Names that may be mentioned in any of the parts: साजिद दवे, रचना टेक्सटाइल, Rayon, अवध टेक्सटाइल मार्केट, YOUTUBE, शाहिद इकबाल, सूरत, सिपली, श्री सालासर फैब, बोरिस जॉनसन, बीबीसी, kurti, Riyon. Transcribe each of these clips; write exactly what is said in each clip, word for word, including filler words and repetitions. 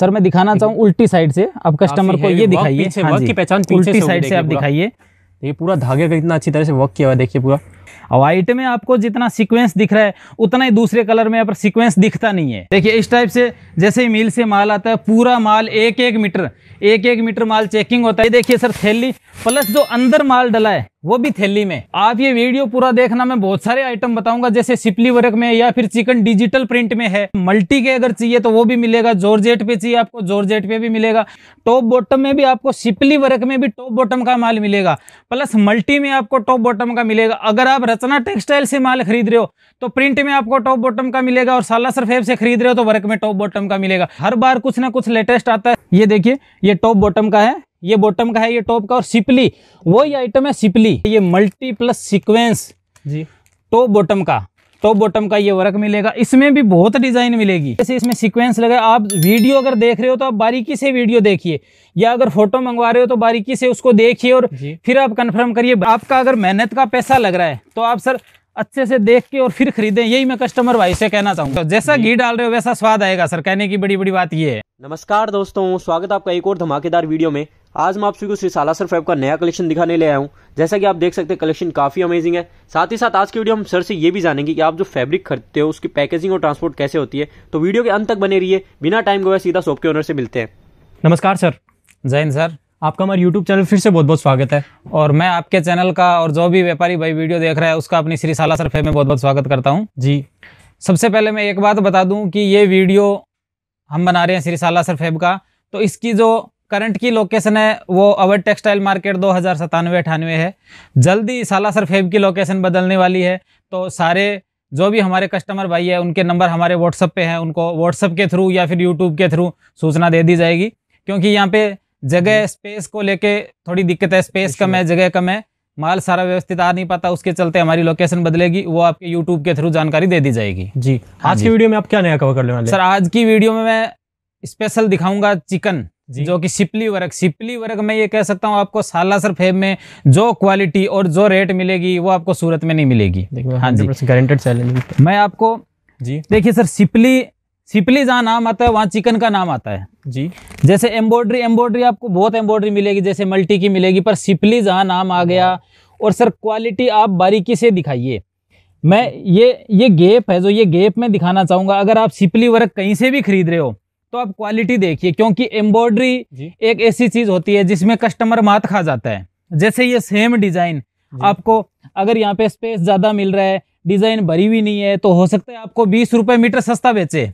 Sir मैं दिखाना चाहूँ उल्टी साइड से आप कस्टमर को ये दिखाइए, हाँ की पहचान उल्टी साइड से आप दिखाइए। ये पूरा धागे का इतना अच्छी तरह से वर्क किया हुआ है, देखिए पूरा। और व्हाइट में आपको जितना सीक्वेंस दिख रहा है उतना ही दूसरे कलर में यहाँ पर सीक्वेंस दिखता नहीं है। देखिए इस टाइप से जैसे ही मिल से माल आता है पूरा माल एक एक मीटर एक एक मीटर माल चेकिंग होता है। देखिए सर थैली प्लस जो अंदर माल डला है वो भी थैली में। आप ये वीडियो पूरा देखना, मैं बहुत सारे आइटम बताऊंगा जैसे सिपली वर्क में या फिर चिकन डिजिटल प्रिंट में है, मल्टी के अगर चाहिए तो वो भी मिलेगा, जॉर्जेट पे चाहिए आपको जॉर्जेट पे भी मिलेगा, टॉप बॉटम में भी आपको सिपली वर्क में भी टॉप बॉटम का माल मिलेगा, प्लस मल्टी में आपको टॉप बॉटम का मिलेगा। अगर आप रचना टेक्सटाइल से माल खरीद रहे हो तो प्रिंट में आपको टॉप बॉटम का मिलेगा और सालासर फैब से खरीद रहे हो तो वर्क में टॉप बॉटम का मिलेगा। हर बार कुछ ना कुछ लेटेस्ट आता है। ये देखिए ये टॉप बॉटम का है, ये बॉटम का है, ये टॉप का, और सिपली वही आइटम है सिपली। ये मल्टी प्लस सीक्वेंस जी टॉप बॉटम का टॉप बॉटम का ये वर्क मिलेगा। इसमें भी बहुत डिजाइन मिलेगी। जैसे इसमें सीक्वेंस लगा, आप वीडियो अगर देख रहे हो तो आप बारीकी से वीडियो देखिए, या अगर फोटो मंगवा रहे हो तो बारीकी से उसको देखिए और फिर आप कंफर्म करिए। आपका अगर मेहनत का पैसा लग रहा है तो आप सर अच्छे से देख के और फिर खरीदें, यही मैं कस्टमर भाई से कहना चाहूँगा। तो जैसा घी डाल रहे हो वैसा स्वाद आएगा सर, कहने की बड़ी बड़ी बात ये है। नमस्कार दोस्तों, स्वागत है आपका एक और धमाकेदार वीडियो में। आज मैं आप सभी को श्री सालासर फैब का नया कलेक्शन दिखाने ले आया हूं। जैसा कि आप देख सकते हैं कलेक्शन काफी अमेजिंग है। साथ ही साथ आज की वीडियो हम सर से ये भी जानेंगे कि आप जो फैब्रिक खरीदते हो उसकी पैकेजिंग और ट्रांसपोर्ट कैसे होती है। तो वीडियो के अंत तक बने रहिए, बिना टाइम गवाए सीधा शॉप के ओनर से मिलते हैं। नमस्कार सर। जय हिंद सर, आपका हमारे यूट्यूब चैनल फिर से बहुत बहुत स्वागत है। और मैं आपके चैनल का और जो भी व्यापारी भाई वीडियो देख रहा है उसका अपनी श्री सालासर फैब में बहुत बहुत स्वागत करता हूँ जी। सबसे पहले मैं एक बात बता दूँ कि ये वीडियो हम बना रहे हैं श्री सालासर फैब का, तो इसकी जो करंट की लोकेशन है वो अवध टेक्सटाइल मार्केट दो हज़ार सतानवे अठानवे है। जल्दी सालासर फैब की लोकेशन बदलने वाली है, तो सारे जो भी हमारे कस्टमर भाई है उनके नंबर हमारे व्हाट्सएप पे हैं, उनको व्हाट्सएप के थ्रू या फिर यूट्यूब के थ्रू सूचना दे दी जाएगी, क्योंकि यहाँ पे जगह स्पेस को लेके थोड़ी दिक्कत है। स्पेस कम है, जगह कम है, माल सारा व्यवस्थित आ नहीं पाता, उसके चलते हमारी लोकेशन बदलेगी, वो आपके यूट्यूब के थ्रू जानकारी दे दी जाएगी जी। आज की वीडियो में आप क्या नया कवर करने वाले हैं सर? आज की वीडियो में मैं स्पेशल दिखाऊंगा चिकन, जो कि सिपली वर्क सिपली वर्क मैं ये कह सकता हूँ आपको सालासर फैब में जो क्वालिटी और जो रेट मिलेगी वो आपको सूरत में नहीं मिलेगी। हाँ जी, गारंटेड चैलेंज। मैं आपको जी देखिए सर, सिपली सिपली जहाँ नाम आता है वहाँ चिकन का नाम आता है जी। जैसे एम्ब्रॉयडरी एम्ब्रॉयडरी आपको बहुत एम्ब्रॉयडरी मिलेगी, जैसे मल्टी की मिलेगी, पर सिपली जहाँ नाम आ गया। और सर क्वालिटी आप बारीकी से दिखाइए। मैं ये ये गेप है, जो ये गेप मैं दिखाना चाहूँगा। अगर आप सिपली वर्क कहीं से भी खरीद रहे हो तो आप क्वालिटी देखिए, क्योंकि एम्ब्रॉयडरी एक ऐसी चीज़ होती है जिसमें कस्टमर मात खा जाता है। जैसे ये सेम डिज़ाइन आपको अगर यहाँ पे स्पेस ज़्यादा मिल रहा है, डिज़ाइन भरी हुई नहीं है, तो हो सकता है आपको बीस रुपये मीटर सस्ता बेचे।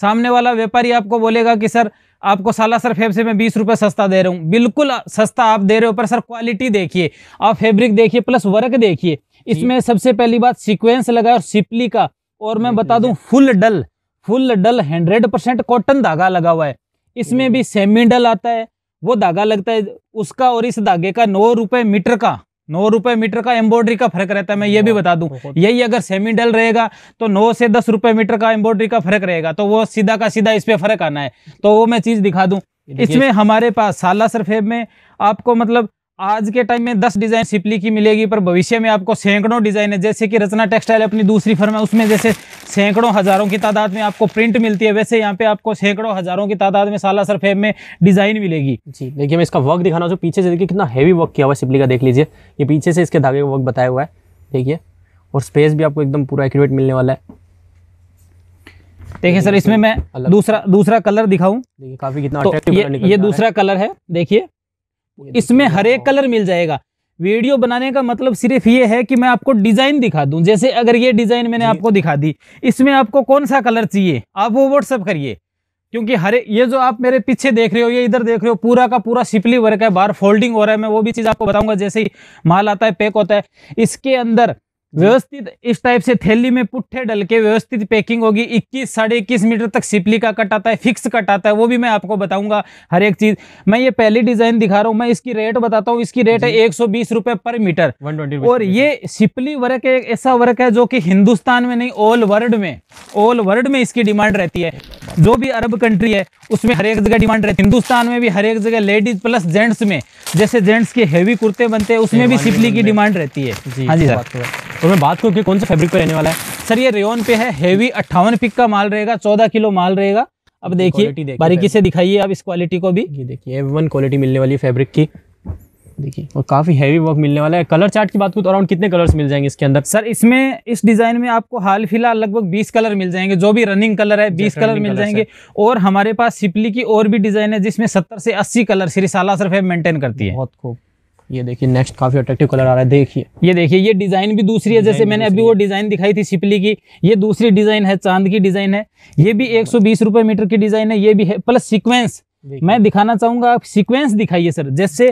सामने वाला व्यापारी आपको बोलेगा कि सर आपको सालासर फैब से मैं बीस रुपये सस्ता दे रहा हूँ। बिल्कुल सस्ता आप दे रहे हो, पर सर क्वालिटी देखिए, आप फैब्रिक देखिए, प्लस वर्क देखिए। इसमें सबसे पहली बात सीक्वेंस लगा और सिपली का, और मैं बता दूँ full dull full dull hundred percent cotton धागा लगा हुआ है। इसमें भी सेमी डल आता है, वो धागा लगता है उसका, और इस धागे का नौ रुपए मीटर का नौ रुपए मीटर का एम्ब्रॉयडरी का फर्क रहता है। मैं ये भी बता दूं, यही अगर सेमी डल रहेगा तो नौ से दस रुपए मीटर का एम्ब्रॉयडरी का फर्क रहेगा, तो वो सीधा का सीधा इस पे फर्क आना है। तो वो मैं चीज दिखा दूं। इसमें हमारे पास सालासर फैब में आपको मतलब आज के टाइम में दस डिज़ाइन सिपली की मिलेगी, पर भविष्य में आपको सैकड़ों डिज़ाइन है। जैसे कि रचना टेक्सटाइल अपनी दूसरी फर्म है, उसमें जैसे सैकड़ों हज़ारों की तादाद में आपको प्रिंट मिलती है, वैसे यहाँ पे आपको सैकड़ों हज़ारों की तादाद में सालासर फैब में डिज़ाइन मिलेगी जी। देखिए मैं इसका वर्क दिखाना जो पीछे से, देखिए कितना हैवी वर्क किया हुआ है सिपली का, देख लीजिए। ये पीछे से इसके धागे का वर्क बताया हुआ है, देखिए। और स्पेस भी आपको एकदम पूरा एक्यूरेट मिलने वाला है। देखिए सर इसमें मैं दूसरा दूसरा कलर दिखाऊँ, देखिए काफ़ी कितना। ये दूसरा कलर है, देखिए इसमें हर एक कलर मिल जाएगा। वीडियो बनाने का मतलब सिर्फ ये है कि मैं आपको डिजाइन दिखा दूं। जैसे अगर ये डिजाइन मैंने आपको दिखा दी, इसमें आपको कौन सा कलर चाहिए आप वो व्हाट्सएप करिए, क्योंकि हर ये जो आप मेरे पीछे देख रहे हो, ये इधर देख रहे हो, पूरा का पूरा सिपली वर्क है। बाहर फोल्डिंग हो रहा है, मैं वो भी चीज आपको बताऊंगा। जैसे ही माल आता है पैक होता है, इसके अंदर व्यवस्थित इस टाइप से थैली में पुट्ठे डल के व्यवस्थित पैकिंग होगी। इक्कीस साढ़े इक्कीस मीटर तक सिपली का कट आता है, फिक्स कट आता है, वो भी मैं आपको बताऊंगा हर एक चीज। मैं ये पहली डिजाइन दिखा रहा हूँ, मैं इसकी रेट बताता हूँ। इसकी रेट है एक सौ बीस रुपए पर मीटर। और ये सिपली वर्क एक ऐसा वर्क है जो कि हिंदुस्तान में नहीं, ऑल वर्ल्ड में ऑल वर्ल्ड में इसकी डिमांड रहती है। जो भी अरब कंट्री है उसमें हर एक जगह डिमांड रहती है, हिंदुस्तान में भी हर एक जगह, लेडीज प्लस जेंट्स में। जैसे जेंट्स के हैवी कुर्ते बनते हैं उसमें भी सिपली की डिमांड रहती है। हाँ जी सर। तो मैं बात करूँ कि कौन से फैब्रिक पे रहने वाला है सर? ये रेयन पे है, हैवी अट्ठावन पिक का माल रहेगा, चौदह किलो माल रहेगा। अब देखिए बारीकी से दिखाइए आप इस क्वालिटी को भी। ये देखिए एवन क्वालिटी मिलने वाली है फैब्रिक की, देखिए, और काफी हैवी वर्क मिलने वाला है। कलर चार्ट की बात करूँ तो अराउंड कितने कलर्स मिल जाएंगे इसके अंदर? सर इसमें इस डिजाइन में आपको हाल फिलहाल लगभग बीस कलर मिल जाएंगे, जो भी रनिंग कलर है बीस कलर मिल जाएंगे। और हमारे पास सिपली की और भी डिजाइन है जिसमें सत्तर से अस्सी colour श्री सालासर फैब maintain करती है। बहुत खूब। ये देखिए नेक्स्ट काफी अट्रैक्टिव कलर आ रहा है, देखिए ये देखिए ये डिजाइन भी दूसरी है, जैसे मैंने अभी वो डिजाइन दिखाई थी सिपली की, ये दूसरी डिजाइन है, चांद की डिजाइन है। ये भी एक सौ बीस रुपए मीटर की डिजाइन है, ये भी है प्लस सीक्वेंस। मैं दिखाना चाहूंगा, आप सीक्वेंस दिखाइए सर, जैसे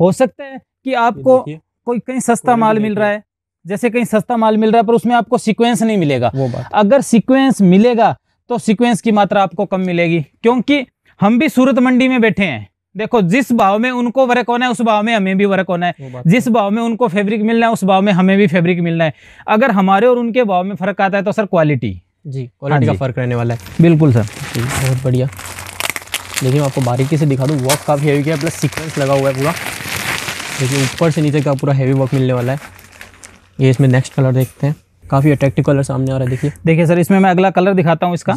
हो सकता है कि आपको कोई कहीं सस्ता माल मिल रहा है, जैसे कहीं सस्ता माल मिल रहा है पर उसमें आपको सीक्वेंस नहीं मिलेगा। अगर सीक्वेंस मिलेगा तो सीक्वेंस की मात्रा आपको कम मिलेगी, क्योंकि हम भी सूरत मंडी में बैठे हैं। देखो जिस भाव में उनको वर्क होना है उस भाव में हमें भी वर्क होना है, जिस भाव में उनको फैब्रिक मिलना है उस भाव में हमें भी फैब्रिक मिलना है। अगर हमारे और उनके भाव में फर्क आता है तो सर क्वालिटी जी क्वालिटी का फर्क रहने वाला है। बिल्कुल सर, बहुत बढ़िया। देखिए मैं आपको बारीकी से दिखा दूँ, वर्क काफ़ी हैवी किया है, प्लस सीक्वेंस लगा हुआ है पूरा। देखिए ऊपर से नीचे का पूरा हैवी वर्क मिलने वाला है। ये इसमें नेक्स्ट कलर देखते हैं, काफ़ी अट्रैक्टिव कलर सामने आ रहा है। देखिए देखिए सर इसमें मैं अगला कलर दिखाता हूँ इसका।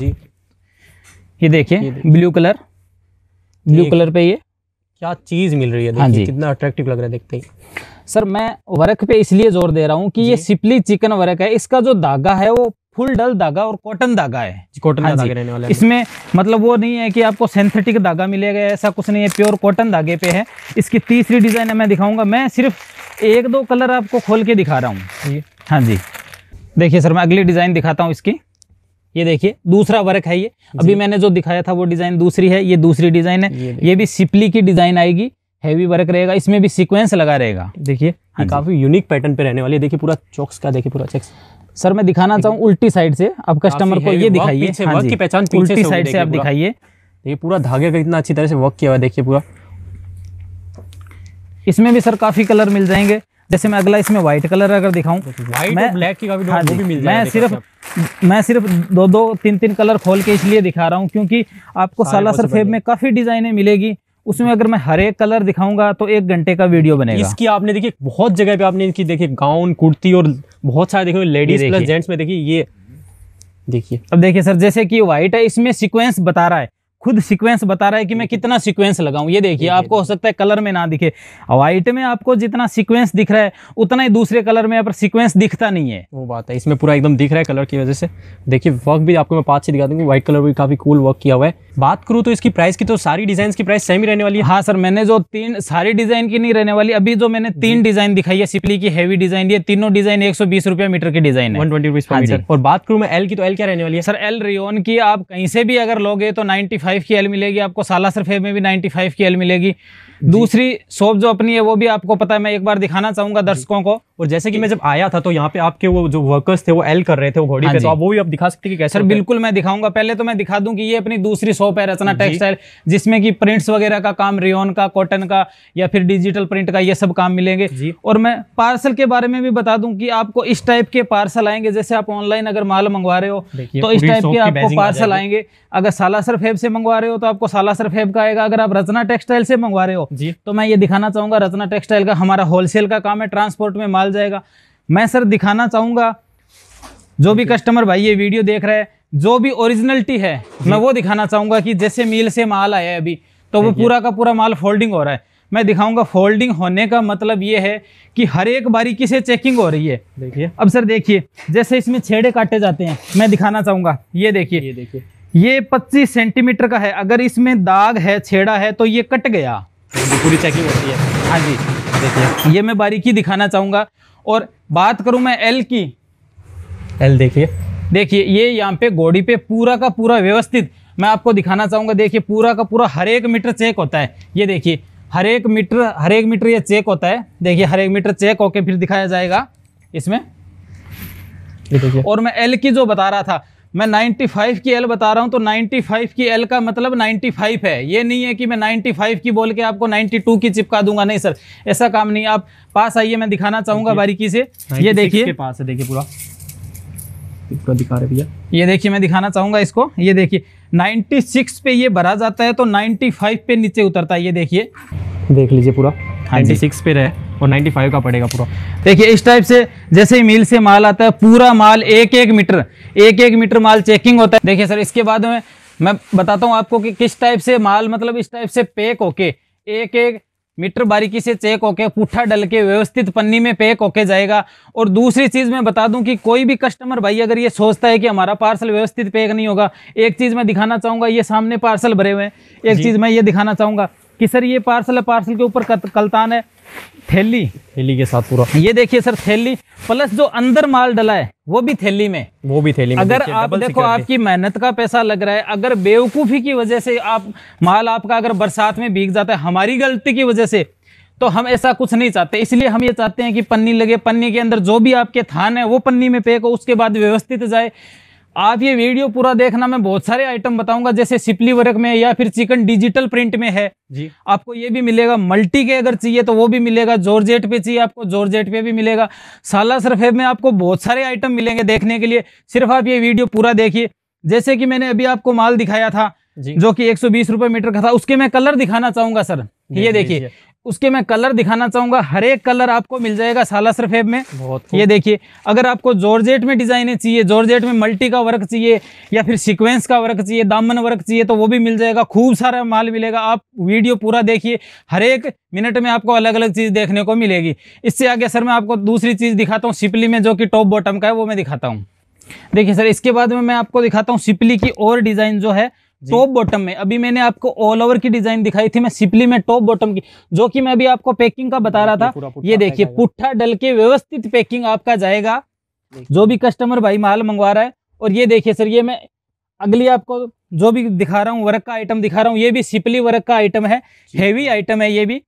ये देखिए ब्लू कलर, ब्लू कलर पे ये क्या चीज़ मिल रही है, हाँ जी, कितना अट्रैक्टिव लग रहा है देखते ही। सर मैं वर्क पे इसलिए जोर दे रहा हूँ कि ये सिपली चिकन वर्क है, इसका जो धागा है वो फुल डल धागा और कॉटन धागा है, कॉटन धागा रहने वाला है। इसमें मतलब वो नहीं है कि आपको सिंथेटिक धागा मिलेगा, ऐसा कुछ नहीं है, प्योर कॉटन धागे पे है। इसकी तीसरी डिजाइन है, मैं दिखाऊंगा, मैं सिर्फ एक दो कलर आपको खोल के दिखा रहा हूँ। हाँ जी देखिए सर मैं अगली डिजाइन दिखाता हूँ इसकी। ये देखिए दूसरा वर्क है, ये अभी मैंने जो दिखाया था वो डिजाइन दूसरी है, ये दूसरी डिजाइन है। ये भी सिपली की डिजाइन आएगी, हैवी वर्क रहेगा, इसमें भी सीक्वेंस लगा रहेगा। देखिए काफी यूनिक पैटर्न पे रहने वाली है। देखिए पूरा चॉक्स का, देखिए पूरा चॉक्स। सर मैं दिखाना चाहूँ उल्टी साइड से, आप कस्टमर को ये दिखाइए, हाँ जी, पहचान उल्टी साइड से आप दिखाइए। देखिए पूरा धागे का इतना अच्छी तरह से वर्क किया हुआ है। देखिए पूरा इसमें भी सर काफी कलर मिल जाएंगे, जैसे मैं अगला इसमें व्हाइट कलर अगर दिखाऊं, व्हाइट और ब्लैक की काफी डोर भी मिल जाएगी। मैं सिर्फ मैं सिर्फ दो दो तीन तीन कलर खोल के इसलिए दिखा रहा हूँ क्योंकि आपको सालासर फैब में काफी डिजाइनें मिलेगी, उसमें अगर मैं हर एक कलर दिखाऊंगा तो एक घंटे का वीडियो बनेगा। इसकी आपने देखिए बहुत जगह पे आपने इनकी देखिए गाउन कुर्ती और बहुत सारे देखे लेडीज प्लस जेंट्स में। देखिए ये देखिए, अब देखिए सर जैसे कि व्हाइट है, इसमें सीक्वेंस बता रहा है, खुद सीक्वेंस बता रहा है कि मैं कितना सीक्वेंस लगाऊं। ये देखिए आपको हो सकता है कलर में ना दिखे, व्हाइट में आपको जितना सीक्वेंस दिख रहा है उतना ही दूसरे कलर में, पर सीक्वेंस दिखता नहीं है। वो बात है, इसमें पूरा एकदम दिख रहा है कलर की वजह से। देखिए वर्क भी आपको मैं पाँच से दिखा दूंगी, व्हाइट कलर भी काफी कूल वर्क किया हुआ है। बात करूँ तो इसकी प्राइस की, तो सारी डिजाइन की प्राइस सेम ही रहने वाली है। हाँ सर मैंने जो तीन, सारी डिजाइन की नहीं रहने वाली, अभी जो मैंने तीन डिजाइन दिखाई है सिपली की हैवी डिजाइन, ये तीनों डिजाइन एक सौ बीस रुपया मीटर की डिजाइन है, वन ट्वेंटी रुपीज। और बात करूँ मैं एल की, तो एल क्या रहने वाली है सर? एल रियोन की आप कहीं से भी अगर लोगे तो नाइन्टी फाइव की एल मिलेगी आपको, सालासर फैब में भी नाइन्टी फाइव की एल मिलेगी। दूसरी शॉप जो अपनी है वो भी आपको पता है, मैं एक बार दिखाना चाहूंगा दर्शकों को। और जैसे कि मैं जब आया था तो यहाँ पे आपके वो जो वर्कर्स थे वो एल कर रहे थे वो घोड़ी पे, तो आप वो भी आप दिखा सकते हैं कि कैसे? सर बिल्कुल मैं दिखाऊंगा, पहले तो मैं दिखा दूं कि ये अपनी दूसरी शॉप है रचना टेक्सटाइल, जिसमें कि प्रिंट्स वगैरह का काम, रेयन का, कॉटन का या फिर डिजिटल प्रिंट का, ये सब काम मिलेंगे। और मैं पार्सल के बारे में भी बता दूं कि आपको इस टाइप के पार्सल आएंगे, जैसे आप ऑनलाइन अगर माल मंगवा रहे हो तो इस टाइप के आपको पार्सल आएंगे। अगर सालासर फैब से मंगवा रहे हो तो आपको सालासर फैब का आएगा, अगर आप रचना टेक्सटाइल से मंगवा रहे हो जी, तो मैं ये दिखाना चाहूँगा रचना टेक्सटाइल का हमारा होलसेल का काम है, ट्रांसपोर्ट में माल जाएगा। मैं सर दिखाना चाहूँगा, जो भी कस्टमर भाई ये वीडियो देख रहा है, जो भी ओरिजिनलिटी है मैं वो दिखाना चाहूँगा कि जैसे मील से माल आया है अभी, तो वो पूरा का पूरा माल फोल्डिंग हो रहा है। मैं दिखाऊंगा फोल्डिंग होने का मतलब ये है कि हर एक बारीकी से चेकिंग हो रही है। देखिए अब सर देखिए जैसे इसमें छेड़े काटे जाते हैं, मैं दिखाना चाहूँगा, ये देखिए देखिए ये पच्चीस सेंटीमीटर का है, अगर इसमें दाग है, छेड़ा है, तो ये कट गया, पूरी चेकिंग होती है। हाँ जी देखिए ये मैं बारीकी दिखाना चाहूँगा। और बात करूँ मैं एल की, एल देखिए देखिए ये यहाँ पे गोड़ी पे पूरा का पूरा व्यवस्थित मैं आपको दिखाना चाहूँगा। देखिए पूरा का पूरा हर एक मीटर चेक होता है, ये देखिए हर एक मीटर हर एक मीटर ये चेक होता है। देखिए हर एक मीटर चेक होके फिर दिखाया जाएगा इसमें। ये देखिए, और मैं एल की जो बता रहा था, मैं नाइन्टी फाइव की एल बता रहा हूं, तो नाइन्टी फाइव की एल का मतलब नाइन्टी फाइव है। ये नहीं है कि मैं नाइन्टी फाइव की बोल के आपको नाइन्टी टू की चिपका दूंगा, नहीं सर ऐसा काम नहीं। आप पास आइए, मैं दिखाना चाहूंगा बारीकी से। ये देखिए के पास है, देखिए पूरा पूरा दिखा रहे भैया। ये देखिए मैं दिखाना चाहूंगा इसको, ये देखिए नाइन्टी सिक्स पे ये भरा जाता है तो नाइन्टी फाइव पे नीचे उतरता है। ये देखिए देख लीजिए पूरा नाइन्टी सिक्स पे रहे और नाइन्टी फाइव का पड़ेगा पूरा। देखिए इस टाइप से जैसे ही मील से माल आता है, पूरा माल एक एक मीटर एक एक मीटर माल चेकिंग होता है। देखिए सर इसके बाद में मैं बताता हूँ आपको कि किस टाइप से माल मतलब इस टाइप से पैक होके एक एक मीटर बारीकी से चेक होके पुट्ठा डल के व्यवस्थित पन्नी में पैक होके जाएगा। और दूसरी चीज़ मैं बता दूं कि कोई भी कस्टमर भाई अगर ये सोचता है कि हमारा पार्सल व्यवस्थित पैक नहीं होगा, एक चीज़ मैं दिखाना चाहूँगा, ये सामने पार्सल भरे हुए हैं। एक चीज़ मैं ये दिखाना चाहूँगा कि सर ये पार्सल है, पार्सल के ऊपर कलतान है, थैली थैली के साथ पूरा, ये देखिए सर थैली प्लस जो अंदर माल डला है वो भी थैली में, वो भी थैली में। अगर आप देखो आपकी मेहनत का पैसा लग रहा है, अगर बेवकूफ़ी की वजह से आप माल आपका अगर बरसात में भीग जाता है हमारी गलती की वजह से, तो हम ऐसा कुछ नहीं चाहते। इसलिए हम ये चाहते हैं कि पन्नी लगे, पन्नी के अंदर जो भी आपके थान है वो पन्नी में पैक हो, उसके बाद व्यवस्थित जाए। आप ये वीडियो पूरा देखना, मैं बहुत सारे आइटम बताऊंगा जैसे सिपली वर्क में या फिर चिकन डिजिटल प्रिंट में है जी, आपको ये भी मिलेगा। मल्टी के अगर चाहिए तो वो भी मिलेगा, जॉर्जेट पे चाहिए आपको जॉर्जेट पे भी मिलेगा। सालासर फैब में आपको बहुत सारे आइटम मिलेंगे देखने के लिए, सिर्फ आप ये वीडियो पूरा देखिए। जैसे कि मैंने अभी आपको माल दिखाया था जो कि एक सौ बीस रुपये मीटर का था, उसके मैं कलर दिखाना चाहूंगा सर, ये देखिए उसके मैं कलर दिखाना चाहूंगा। हर एक कलर आपको मिल जाएगा सालासर फैब में, बहुत। ये देखिए अगर आपको जॉर्जेट में डिजाइनें चाहिए, जॉर्जेट में मल्टी का वर्क चाहिए या फिर सीक्वेंस का वर्क चाहिए, दामन वर्क चाहिए, तो वो भी मिल जाएगा। खूब सारा माल मिलेगा, आप वीडियो पूरा देखिए, हर एक मिनट में आपको अलग अलग चीज देखने को मिलेगी। इससे आगे सर मैं आपको दूसरी चीज दिखाता हूँ सिपली में, जो कि टॉप बॉटम का है, वो मैं दिखाता हूँ। देखिए सर इसके बाद में मैं आपको दिखाता हूँ सिपली की और डिजाइन जो है टॉप बॉटम में। अभी मैंने आपको ऑल ओवर की डिजाइन दिखाई थी, मैं सिपली में टॉप बॉटम की, जो कि मैं अभी आपको पैकिंग का बता रहा था, ये देखिए पुट्ठा डल के व्यवस्थित पैकिंग आपका जाएगा, जो भी कस्टमर भाई माल मंगवा रहा है। और ये देखिए सर, ये मैं अगली आपको जो भी दिखा रहा हूँ वर्क का आइटम दिखा रहा हूँ, ये भी सिपली वर्क का आइटम है, हैवी आइटम है ये भी।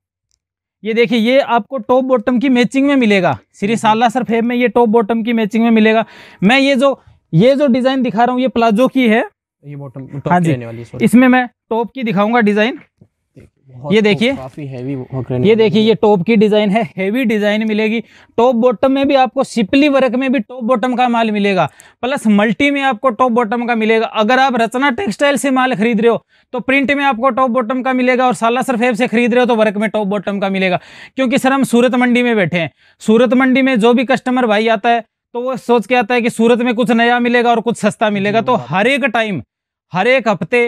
ये देखिए ये आपको टॉप बॉटम की मैचिंग में मिलेगा, श्री सालासर फैब में ये टॉप बॉटम की मैचिंग में मिलेगा। मैं ये जो ये जो डिजाइन दिखा रहा हूँ ये प्लाजो की है, ये बॉटम टॉप की रहने वाली है, इसमें मैं टॉप की दिखाऊंगा डिजाइन। ये देखिए काफी हैवी वर्क रहने, ये देखिए ये टॉप की डिजाइन है, हैवी डिजाइन मिलेगी। टॉप बॉटम में भी आपको सिपली वर्क में भी टॉप बॉटम का माल मिलेगा, प्लस मल्टी में आपको टॉप बॉटम का मिलेगा। अगर आप रचना टेक्सटाइल से माल खरीद रहे हो तो प्रिंट में आपको टॉप बॉटम का मिलेगा, और सालासर फैब से खरीद रहे हो तो वर्क में टॉप बॉटम का मिलेगा। क्योंकि सर हम सूरत मंडी में बैठे हैं, सूरत मंडी में जो भी कस्टमर भाई आता है तो वो सोच के आता है कि सूरत में कुछ नया मिलेगा और कुछ सस्ता मिलेगा। तो हर एक टाइम, हर एक हफ्ते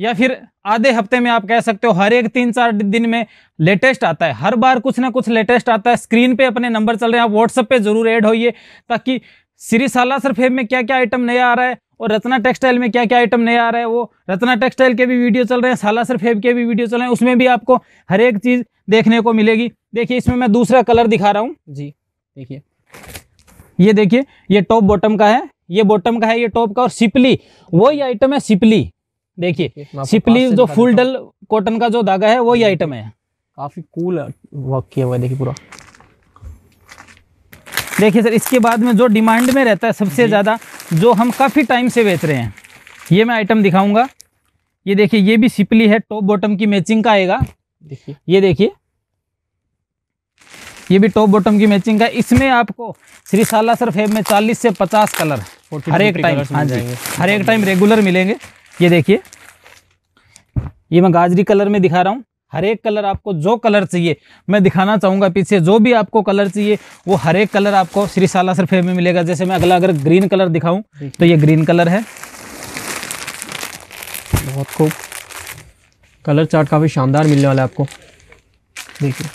या फिर आधे हफ्ते में आप कह सकते हो, हर एक तीन चार दिन में लेटेस्ट आता है, हर बार कुछ ना कुछ लेटेस्ट आता है। स्क्रीन पे अपने नंबर चल रहे हैं, आप व्हाट्सएप पे जरूर ऐड होइए ताकि श्री सालासर फैब में क्या क्या आइटम नया आ रहा है और रचना टेक्सटाइल में क्या क्या आइटम नया आ रहा है, वो रचना टेक्सटाइल के भी वीडियो चल रहे हैं, सालासर फैब के भी वीडियो चल रहे हैं, उसमें भी आपको हर एक चीज़ देखने को मिलेगी। देखिए इसमें मैं दूसरा कलर दिखा रहा हूँ जी, देखिए ये देखिए ये टॉप बॉटम का है, ये बॉटम का है, ये टॉप का। और सिपली वही आइटम है, सिपली देखिए, सिपली जो फुल डल कॉटन का जो धागा है वही आइटम है। काफी कूल वर्क किया हुआ है, देखिए पूरा। देखिए सर इसके बाद में जो डिमांड में रहता है सबसे ज्यादा, जो हम काफी टाइम से बेच रहे हैं, ये मैं आइटम दिखाऊंगा। ये देखिए ये भी सिपली है, टॉप बॉटम की मैचिंग का आएगा। देखिए ये देखिए ये भी टॉप बॉटम की मैचिंग का। इसमें आपको श्री सालासर फैब में चालीस से पचास कलर हर एक टाइम, हाँ जी हर एक टाइम रेगुलर मिलेंगे। ये देखिए ये मैं गाजरी कलर में दिखा रहा हूँ, हर एक कलर आपको जो कलर चाहिए मैं दिखाना चाहूँगा पीछे, जो भी आपको कलर चाहिए वो हर एक कलर आपको श्री सालासर फैब में मिलेगा। जैसे मैं अगला अगर ग्रीन कलर दिखाऊँ तो ये ग्रीन कलर है, बहुत खूब। कलर चार्ट काफ़ी शानदार मिलने वाला है आपको। देखिए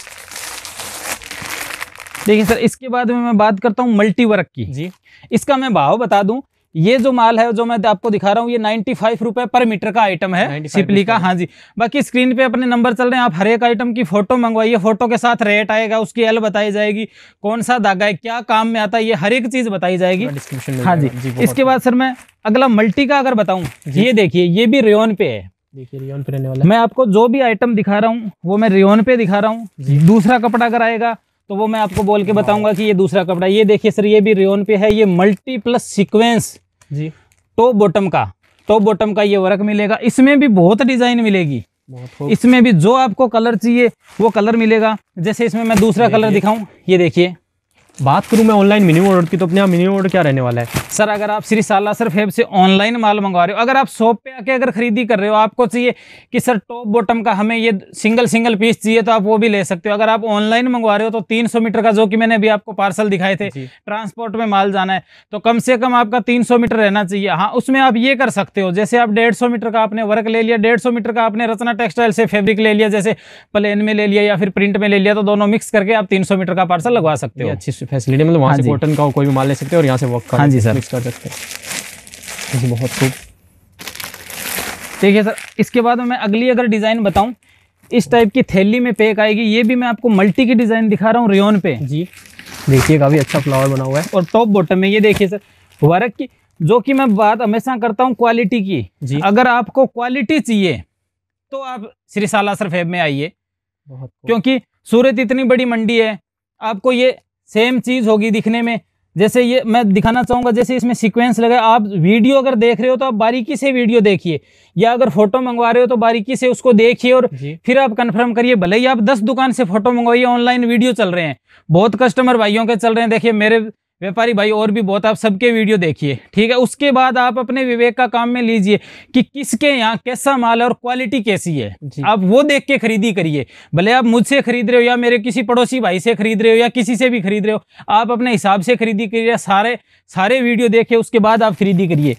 देखिए सर इसके बाद में मैं बात करता हूँ मल्टी वर्क की जी। इसका मैं भाव बता दूँ, ये जो माल है जो मैं आपको दिखा रहा हूँ ये पचानवे रुपए पर मीटर का आइटम है सिपली का, हाँ जी। बाकी स्क्रीन पे अपने नंबर चल रहे हैं, आप हर एक आइटम की फोटो मंगवाइए, फोटो के साथ रेट आएगा, उसकी एल बताई जाएगी, कौन सा धागा है, क्या काम में आता है, ये हर एक चीज बताई जाएगी, डिस्क्रिप्शन में, हाँ जी। इसके बाद सर मैं अगला मल्टी का अगर बताऊँ, ये देखिए ये भी रेयन पे है, देखिए रेयन पे रहने वाला। मैं आपको जो भी आइटम दिखा रहा हूँ वो मैं रेयन पे दिखा रहा हूँ। दूसरा कपड़ा अगर आएगा तो वो मैं आपको बोल के बताऊंगा कि ये दूसरा कपड़ा। ये देखिए सर ये भी रेयन पे है, ये मल्टी प्लस सीक्वेंस जी, टॉप बॉटम का, टॉप बॉटम का ये वर्क मिलेगा। इसमें भी बहुत डिजाइन मिलेगी, बहुत। इसमें भी जो आपको कलर चाहिए वो कलर मिलेगा। जैसे इसमें मैं दूसरा कलर दिखाऊं, ये देखिए बात करूं मैं ऑनलाइन मिनिमम ऑर्डर की तो अपने यहाँ मिनिमम ऑर्डर क्या रहने वाला है सर। अगर आप श्री सालासर फैब से ऑनलाइन माल मंगवा रहे हो, अगर आप शॉप पे आके अगर खरीदी कर रहे हो, आपको चाहिए कि सर टॉप बॉटम का हमें ये सिंगल सिंगल पीस चाहिए, तो आप वो भी ले सकते हो। अगर आप ऑनलाइन मंगवा रहे हो तो तीन सौ मीटर का, जो कि मैंने अभी आपको पार्सल दिखाए थे, ट्रांसपोर्ट में माल जाना है तो कम से कम आपका तीन सौ मीटर रहना चाहिए। हाँ, उसमें आप ये कर सकते हो, जैसे आप डेढ़ सौ मीटर का आपने वर्क ले लिया, डेढ़ सौ मीटर का आपने रचना टेक्सटाइल से फैब्रिक ले लिया, जैसे प्लेन में ले लिया या फिर प्रिंट में ले लिया, तो दोनों मिक्स करके आप तीन सौ मीटर का पार्सल लगवा सकते हो। अच्छी फैसिलिटी, मतलब वहाँ से कॉटन का कोई भी माल ले सकते हो और यहाँ से वर्क हाँ जी सर मिक्स कर सकते हैं। बहुत खूब। देखिए सर, इसके बाद मैं अगली अगर डिज़ाइन बताऊँ, इस टाइप की थैली में पैक आएगी। ये भी मैं आपको मल्टी की डिज़ाइन दिखा रहा हूँ रेयन पे जी। देखिए काफ़ी अच्छा फ्लावर बना हुआ है और टॉप बॉटम में ये देखिए सर वर्क की, जो कि मैं बात हमेशा करता हूँ क्वालिटी की जी। अगर आपको क्वालिटी चाहिए तो आप श्री सालासर फैब में आइए, क्योंकि सूरत इतनी बड़ी मंडी है, आपको ये सेम चीज़ होगी दिखने में। जैसे ये मैं दिखाना चाहूँगा, जैसे इसमें सीक्वेंस लगा, आप वीडियो अगर देख रहे हो तो आप बारीकी से वीडियो देखिए, या अगर फोटो मंगवा रहे हो तो बारीकी से उसको देखिए और फिर आप कंफर्म करिए। भले ही आप दस दुकान से फोटो मंगवाइए, ऑनलाइन वीडियो चल रहे हैं, बहुत कस्टमर भाइयों के चल रहे हैं, देखिए मेरे व्यापारी भाई और भी बहुत, आप सबके वीडियो देखिए, ठीक है। उसके बाद आप अपने विवेक का काम में लीजिए कि किसके यहाँ कैसा माल है और क्वालिटी कैसी है, आप वो देख के खरीदी करिए। भले आप मुझसे खरीद रहे हो या मेरे किसी पड़ोसी भाई से खरीद रहे हो या किसी से भी खरीद रहे हो, आप अपने हिसाब से खरीदी करिए, सारे सारे वीडियो देखिए, उसके बाद आप खरीदी करिए।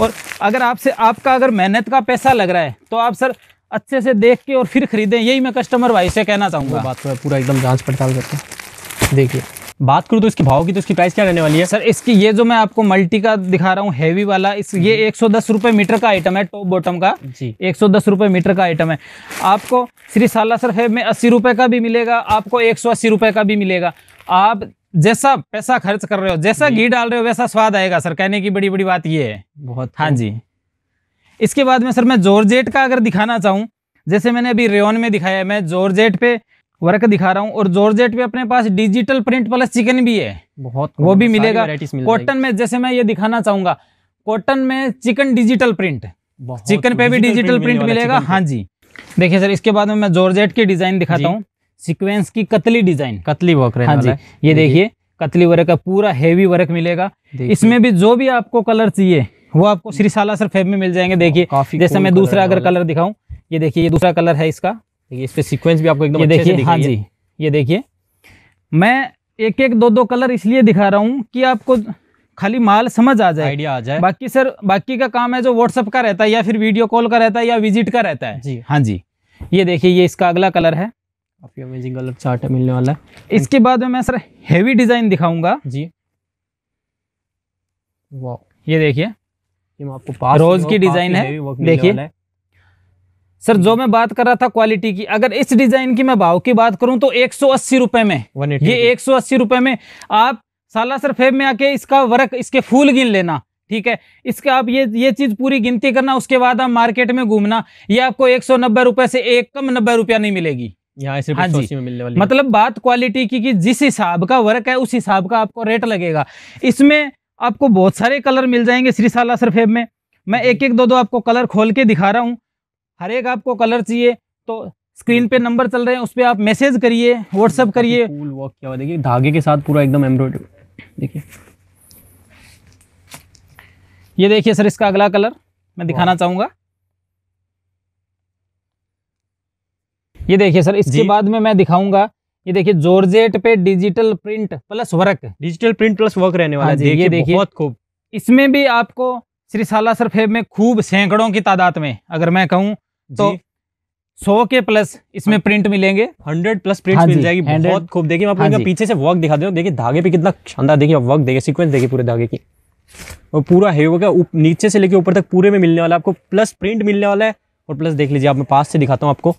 और अगर आपसे आपका अगर मेहनत का पैसा लग रहा है तो आप सर अच्छे से देख के और फिर खरीदें, यही मैं कस्टमर भाई से कहना चाहूँगा। बात पूरा एकदम जाँच पड़ताल करते हैं। देखिए बात करूँ तो इसकी भाव की, तो इसकी प्राइस क्या रहने वाली है सर? इसकी ये जो मैं आपको मल्टी का दिखा रहा हूँ हैवी वाला, इस ये एक सौ दस रुपये मीटर का आइटम है, टॉप बॉटम का जी, एक सौ दस रुपये मीटर का आइटम है। आपको श्री सालासर फैब में अस्सी रुपये का भी मिलेगा, आपको एक सौ अस्सी रुपये का भी मिलेगा। आप जैसा पैसा खर्च कर रहे हो, जैसा घी डाल रहे हो, वैसा स्वाद आएगा सर, कहने की बड़ी बड़ी बात ये है। बहुत हाँ जी। इसके बाद में सर मैं जॉर्जेट का अगर दिखाना चाहूँ, जैसे मैंने अभी रेयन में दिखाया है, मैं जॉर्जेट पे वर्क दिखा रहा हूँ। और जॉर्जेट पे अपने पास डिजिटल प्रिंट प्लस चिकन भी है, बहुत वो भी मिलेगा। कॉटन में जैसे मैं ये दिखाना चाहूंगा, कॉटन में चिकन डिजिटल प्रिंट, चिकन पे भी डिजिटल प्रिंट मिलेगा हाँ जी। देखिए सर, इसके बाद में मैं जॉर्जेट की डिजाइन दिखाता हूँ, सीक्वेंस की कतली डिजाइन, कतली वर्क हाँ जी। ये देखिए कतली वर्क का पूरा हैवी वर्क मिलेगा। इसमें भी जो भी आपको कलर चाहिए वो आपको श्री सालासर फैब में मिल जाएंगे। देखिए जैसे मैं दूसरा अगर कलर दिखाऊँ, ये देखिए ये दूसरा कलर है इसका, इस पे सीक्वेंस भी आपको एकदम अच्छे से दिख रही है हाँ जी। ये देखिए मैं एक एक दो दो कलर इसलिए दिखा रहा हूँ कि आपको खाली माल समझ आ जाए, आइडिया आ जाए। बाकी सर बाकी का काम है जो व्हाट्सएप का रहता है या फिर वीडियो कॉल का रहता है या विजिट का रहता है जी हाँ जी। ये देखिए ये इसका अगला कलर है, काफी अमेजिंग कलर चार्ट मिलने वाला है। इसके बाद में मैं सर हैवी डिजाइन दिखाऊंगा जी। वाह, ये देखिए आपको रोज की डिजाइन है। देखिए सर, जो मैं बात कर रहा था क्वालिटी की, अगर इस डिजाइन की मैं भाव की बात करूं तो एक सौ अस्सी रुपए में, ये एक सौ अस्सी रुपए में आप सालासर फैब में आके इसका वर्क, इसके फूल गिन लेना, ठीक है। इसका आप ये ये चीज पूरी गिनती करना, उसके बाद आप मार्केट में घूमना, ये आपको एक सौ नब्बे रुपए से एक कम नब्बे रुपया नहीं मिलेगी यहाँ से हाँ जी में मिलने वाली। मतलब बात क्वालिटी की, कि जिस हिसाब का वर्क है उस हिसाब का आपको रेट लगेगा। इसमें आपको बहुत सारे कलर मिल जाएंगे श्री सालासर फैब में। मैं एक एक दो दो आपको कलर खोल के दिखा रहा हूँ, हर एक आपको कलर चाहिए तो स्क्रीन पे नंबर चल रहे हैं, उस पर आप मैसेज करिए, व्हाट्सअप करिए। फुल वर्क किया हुआ देखिए, धागे के साथ पूरा एकदम एम्ब्रॉयडरी। देखिए ये देखिए सर, इसका अगला कलर मैं दिखाना चाहूँगा। ये देखिए सर, इसके बाद में मैं दिखाऊंगा, ये देखिए जॉर्जेट पे digital print plus work, digital print plus work रहने वाला है। ये देखिए बहुत खूब। इसमें भी आपको श्री सालासर फैब में खूब सैकड़ों की तादाद में, अगर मैं कहूँ तो सौ के प्लस इसमें प्रिंट मिलेंगे, हंड्रेड प्लस प्रिंट हाँ मिल जाएगी। बहुत खूब। देखिए आपको हाँ पीछे से वर्क दिखा दो, देखिए धागे पे कितना शानदार, देखिए वर्क, देखिए सीक्वेंस, देखिए पूरे धागे की और पूरा हेवी का नीचे से लेके ऊपर तक पूरे में मिलने वाला है आपको, प्लस प्रिंट मिलने वाला है। और प्लस देख लीजिए, आप मैं पास से दिखाता हूँ आपको,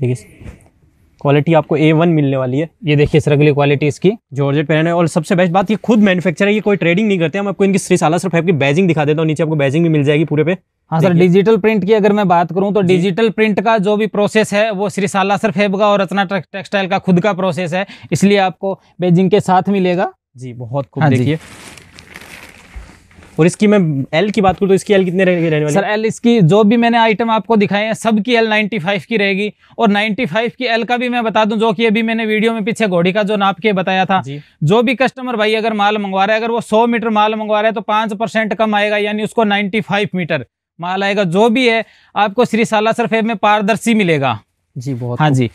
देखिए क्वालिटी आपको ए वन मिलने वाली है। ये देखिए सर अगली क्वालिटी इसकी जॉर्जेट पेन है। और सबसे बेस्ट बात, ये खुद मैन्युफैक्चर है, ये कोई ट्रेडिंग नहीं करते। हम आपको इनकी श्री सालासर फैब की बैजिंग दिखा देता हूँ, नीचे आपको बैजिंग भी मिल जाएगी पूरे पे हाँ सर। डिजिटल प्रिंट की अगर मैं बात करूँ तो डिजिटल प्रिंट का जो भी प्रोसेस है वो श्री सालासर फैब का और रचना टेक्सटाइल का खुद का प्रोसेस है, इसलिए आपको बैजिंग के साथ मिलेगा जी। बहुत खूब। देखिए और इसकी मैं एल की बात करूँ तो इसकी एल कितने रहने वाली है सर? एल इसकी जो भी मैंने आइटम आपको दिखाए हैं सबकी एल नाइन्टी फाइव की रहेगी। और नाइन्टी फाइव की एल का भी मैं बता दूं, जो कि अभी मैंने वीडियो में पीछे घोड़ी का जो नाप के बताया था, जो भी कस्टमर भाई अगर माल मंगवा रहा है, अगर वो सौ मीटर माल मंगवा रहा है तो पाँच परसेंट कम आएगा, यानी उसको नाइन्टी फाइव मीटर माल आएगा। जो भी है आपको श्री सालासर फैब में पारदर्शी मिलेगा जी, बहुत हाँ जी।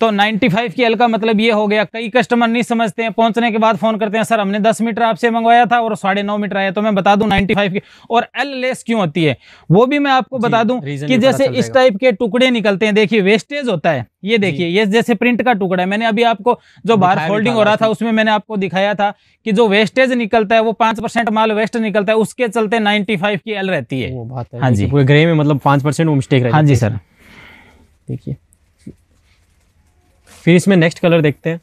तो नाइन्टी फाइव की एल का मतलब ये हो गया। कई कस्टमर नहीं समझते हैं, पहुंचने के बाद फोन करते हैं, सर हमने दस मीटर आपसे मंगवाया था और साढ़े नौ मीटर आया। तो मैं बता दूं नाइन्टी फाइव की और एल लेस क्यों होती है वो भी मैं आपको बता दूं कि जैसे इस टाइप के टुकड़े निकलते हैं, देखिए वेस्टेज होता है, ये देखिए ये जैसे प्रिंट का टुकड़ा है। मैंने अभी आपको जो बाहर फोल्डिंग हो रहा था उसमें मैंने आपको दिखाया था कि जो वेस्टेज निकलता है वो पांच परसेंट माल वेस्ट निकलता है, उसके चलते नाइन्टी फाइव की एल रहती है। वो बात है हाँ जी, पूरे ग्रे में मतलब पांच परसेंट वो मिस्टेक रहती है। हाँ जी सर, देखिए फिर इसमें नेक्स्ट कलर देखते हैं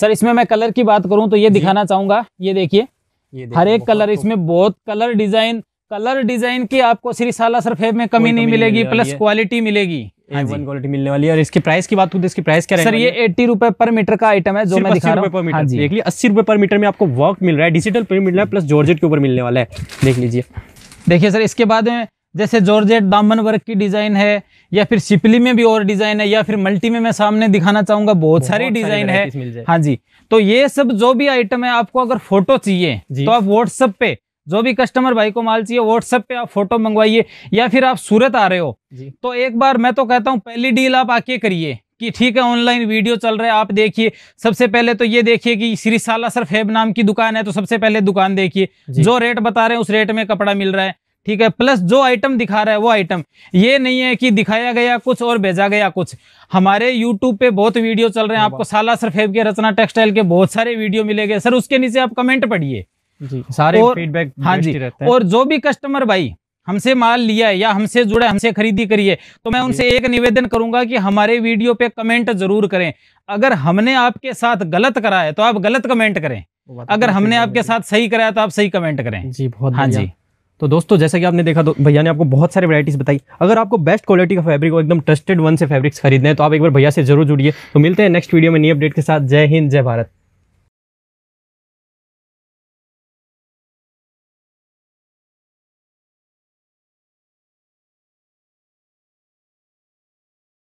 सर। इसमें मैं कलर की बात करूं तो ये दिखाना चाहूंगा, ये देखिए हर एक कलर इसमें, बहुत कलर डिजाइन, कलर डिजाइन की आपको श्री सालासर फैब में कमी नहीं मिलेगी, प्लस क्वालिटी मिलेगी, वन क्वालिटी मिलने वाली है। और इसकी प्राइस की बात करूं तो इसकी प्राइस क्या है सर? ये अस्सी रुपए पर मीटर का आइटम है जो मैं दिखा रहा हूं, देख लीजिए अस्सी रुपए पर मीटर में आपको वर्क मिल रहा है, डिजिटल प्रिंट मिल रहा है, प्लस जॉर्जेट के ऊपर मिलने वाला है, देख लीजिए। देखिए सर इसके बाद में जैसे जॉर्जेट दामन वर्क की डिज़ाइन है, या फिर शिपली में भी और डिज़ाइन है, या फिर मल्टी में मैं सामने दिखाना चाहूँगा बहुत सारी डिज़ाइन है हाँ जी। तो ये सब जो भी आइटम है, आपको अगर फोटो चाहिए तो आप व्हाट्सएप पे, जो भी कस्टमर भाई को माल चाहिए व्हाट्सएप पे आप फोटो मंगवाइए, या फिर आप सूरत आ रहे हो तो एक बार मैं तो कहता हूँ पहली डील आप आके करिए कि ठीक है ऑनलाइन वीडियो चल रहा है आप देखिए। सबसे पहले तो ये देखिए कि श्री सालासर फैब नाम की दुकान है, तो सबसे पहले दुकान देखिए, जो रेट बता रहे हैं उस रेट में कपड़ा मिल रहा है, ठीक है, प्लस जो आइटम दिखा रहा है वो आइटम। ये नहीं है कि दिखाया गया कुछ और भेजा गया कुछ। हमारे यूट्यूब पे बहुत वीडियो चल रहे हैं, आपको सालासर फैब के, रचना टेक्सटाइल के बहुत सारे वीडियो मिलेंगे सर, उसके नीचे आप कमेंट पढ़िए जी, सारे फीडबैक हाँ जी रहता है। और जो भी कस्टमर भाई हमसे माल लिया है या हमसे जुड़ा है, हमसे खरीदी करिए, तो मैं उनसे एक निवेदन करूंगा कि हमारे वीडियो पे कमेंट जरूर करें। अगर हमने आपके साथ गलत करा है तो आप गलत कमेंट करें, अगर हमने आपके साथ सही कराया तो आप सही कमेंट करें जी, बहुत हाँ जी। तो दोस्तों जैसा कि आपने देखा, तो भैया ने आपको बहुत सारी वैरायटीज बताई। अगर आपको बेस्ट क्वालिटी का फैब्रिक और एकदम ट्रस्टेड वन से फैब्रिक्स खरीदने हैं तो आप एक बार भैया से जरूर जुड़िए। तो मिलते हैं नेक्स्ट वीडियो में नई अपडेट के साथ। जय हिंद, जय भारत।